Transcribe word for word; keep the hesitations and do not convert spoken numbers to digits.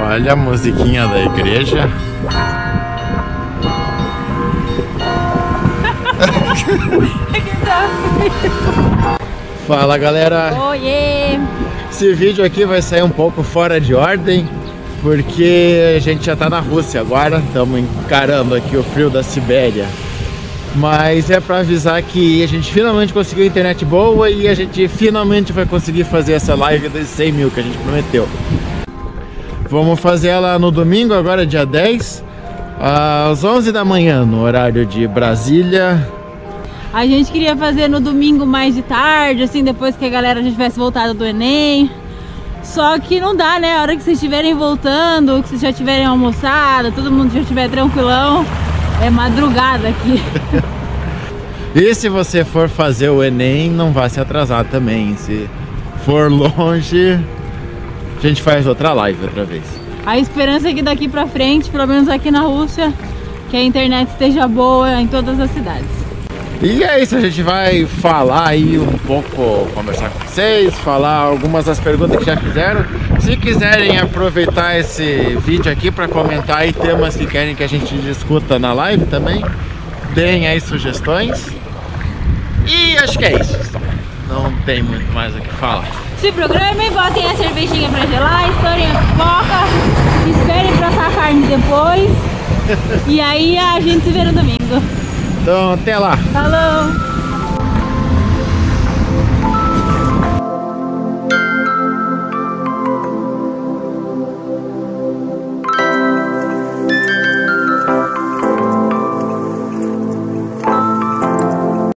Olha a musiquinha da igreja. Fala, galera. Oiê. Esse vídeo aqui vai sair um pouco fora de ordem, porque a gente já tá na Rússia agora, estamos encarando aqui o frio da Sibéria. Mas é para avisar que a gente finalmente conseguiu internet boa e a gente finalmente vai conseguir fazer essa live dos cem mil que a gente prometeu. Vamos fazer ela no domingo, agora dia dez, às onze da manhã, no horário de Brasília. A gente queria fazer no domingo mais de tarde, assim, depois que a galera já tivesse voltado do Enem. Só que não dá, né? A hora que vocês estiverem voltando, que vocês já estiverem almoçado, todo mundo já estiver tranquilão, é madrugada aqui. E se você for fazer o Enem, não vai se atrasar também. Se for longe, a gente faz outra live outra vez. A esperança é que daqui pra frente, pelo menos aqui na Rússia, que a internet esteja boa em todas as cidades. E é isso, a gente vai falar aí um pouco, conversar com vocês, falar algumas das perguntas que já fizeram. Se quiserem aproveitar esse vídeo aqui para comentar aí temas que querem que a gente discuta na live também, deem aí sugestões. E acho que é isso. Não tem muito mais o que falar. Se programem, botem a cervejinha pra gelar, estourem a pipoca, esperem passar a carne depois. E aí a gente se vê no domingo. Então até lá. Falou.